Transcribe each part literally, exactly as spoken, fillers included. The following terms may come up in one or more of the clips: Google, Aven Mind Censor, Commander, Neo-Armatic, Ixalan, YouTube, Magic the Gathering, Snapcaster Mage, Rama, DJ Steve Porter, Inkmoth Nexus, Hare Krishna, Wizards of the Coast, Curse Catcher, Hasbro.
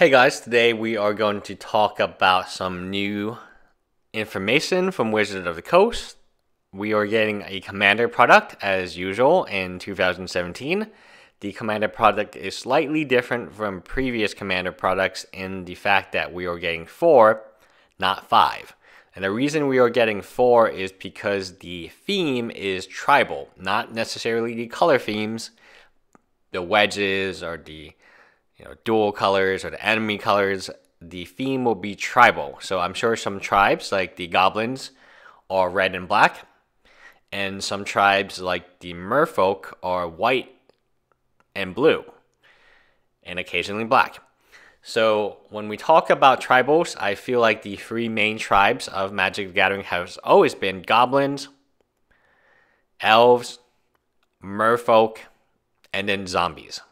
Hey guys, today we are going to talk about some new information from Wizards of the Coast. We are getting a Commander product as usual in two thousand seventeen. The Commander product is slightly different from previous Commander products in the fact that we are getting four, not five. And the reason we are getting four is because the theme is tribal, not necessarily the color themes, the wedges or the You know, dual colors or the enemy colors. The theme will be tribal. So I'm sure some tribes like the goblins are red and black, and some tribes like the merfolk are white and blue, and occasionally black. So when we talk about tribals, I feel like the three main tribes of Magic the Gathering have always been goblins, elves, merfolk, and then zombies.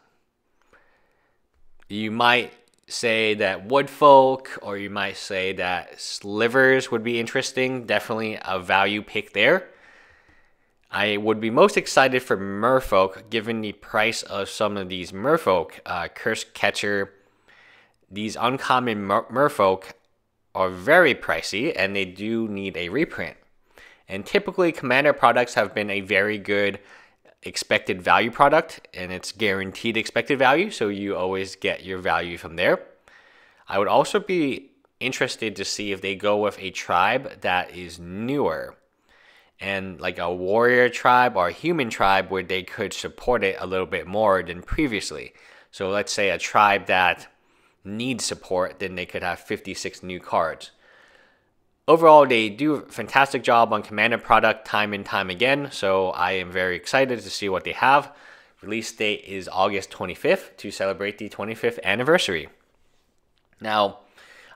You might say that woodfolk, or you might say that slivers would be interesting. Definitely a value pick there. I would be most excited for merfolk, given the price of some of these merfolk. Uh, Curse Catcher, these uncommon mer merfolk are very pricey, and they do need a reprint. And typically, Commander products have been a very good expected value product, and it's guaranteed expected value, so you always get your value from there. I would also be interested to see if they go with a tribe that is newer, and like a warrior tribe or a human tribe where they could support it a little bit more than previously. So let's say a tribe that needs support, then they could have fifty-six new cards. Overall, they do a fantastic job on Commander product time and time again, so I am very excited to see what they have. Release date is August twenty-fifth to celebrate the twenty-fifth anniversary. Now,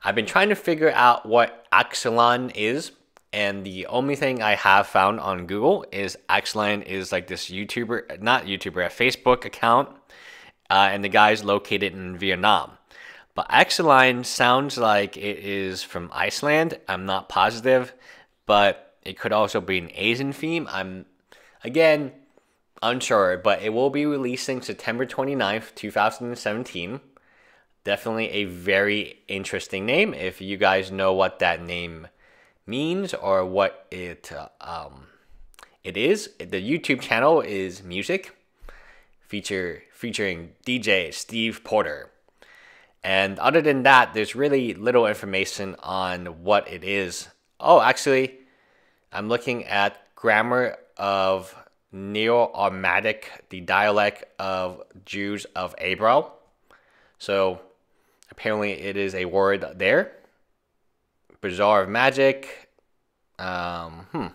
I've been trying to figure out what Ixalan is, and the only thing I have found on Google is Ixalan is like this YouTuber, not YouTuber, a Facebook account, uh, and the guy's located in Vietnam. But Ixalan sounds like it is from Iceland. I'm not positive, but it could also be an Asian theme. I'm, again, unsure, but it will be releasing September twenty-ninth, two thousand seventeen. Definitely a very interesting name. If you guys know what that name means or what it, uh, um, it is, the YouTube channel is Music, feature, featuring D J Steve Porter. And other than that, there's really little information on what it is. Oh, actually, I'm looking at Grammar of Neo-Armatic, the dialect of Jews of Abro. So apparently it is a word there. Bazaar of Magic. Um, hmm.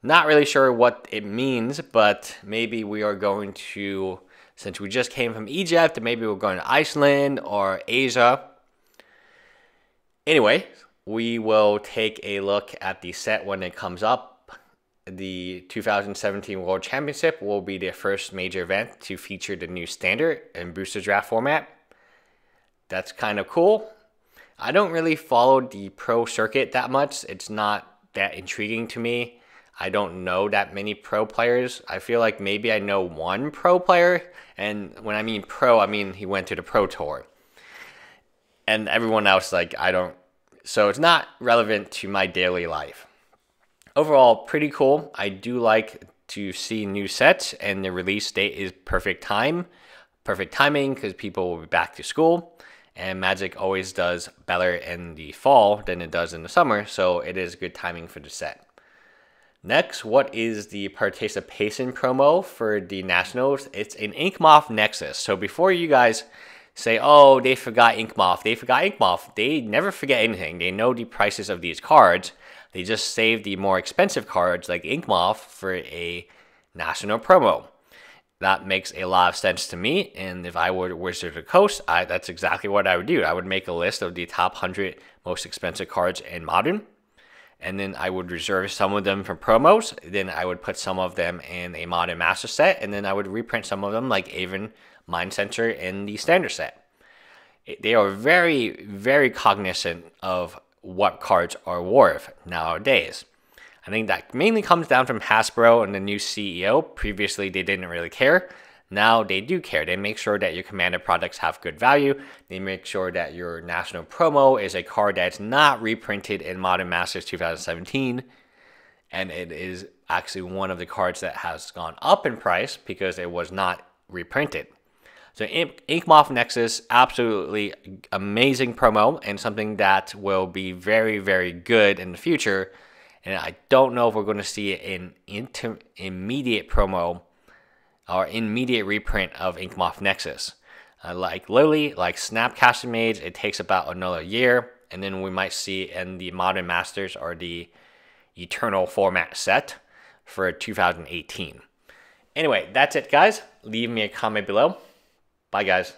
Not really sure what it means, but maybe we are going to... Since we just came from Egypt, maybe we're going to Iceland or Asia. Anyway, we will take a look at the set when it comes up. The two thousand seventeen World Championship will be the first major event to feature the new standard and booster draft format. That's kind of cool. I don't really follow the pro circuit that much. It's not that intriguing to me. I don't know that many pro players. I feel like maybe I know one pro player. And when I mean pro, I mean he went to the Pro Tour. And everyone else, like, I don't... So it's not relevant to my daily life. Overall, pretty cool. I do like to see new sets. And the release date is perfect time. Perfect timing, because people will be back to school. And Magic always does better in the fall than it does in the summer. So it is good timing for the set. Next, what is the participation promo for the Nationals? It's an Inkmoth Nexus. So before you guys say, oh, they forgot Inkmoth, they forgot Inkmoth, they never forget anything. They know the prices of these cards. They just save the more expensive cards like Inkmoth for a National promo. That makes a lot of sense to me. And if I were Wizards of the Coast, I, that's exactly what I would do. I would make a list of the top one hundred most expensive cards in Modern. And then I would reserve some of them for promos. Then I would put some of them in a Modern Master set. And then I would reprint some of them like Aven Mind Censor in the Standard set. They are very, very cognizant of what cards are worth nowadays. I think that mainly comes down from Hasbro and the new C E O. Previously, they didn't really care. Now they do care. They make sure that your commander products have good value. They make sure that your National Promo is a card that's not reprinted in Modern Masters two thousand seventeen. And it is actually one of the cards that has gone up in price because it was not reprinted. So Inkmoth Nexus, absolutely amazing promo and something that will be very, very good in the future. And I don't know if we're going to see an inter immediate promo or immediate reprint of Inkmoth Nexus. Uh, like Lily, like Snapcaster Mage, it takes about another year. And then we might see in the Modern Masters or the Eternal format set for two thousand eighteen. Anyway, that's it, guys. Leave me a comment below. Bye, guys.